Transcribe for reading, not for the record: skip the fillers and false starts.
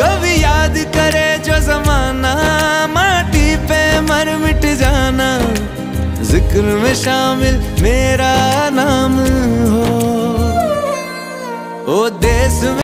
कभी याद करे जो जमाना माटी पे मर मिट जाना, जिक्र में शामिल मेरा नाम हो। ओ देश में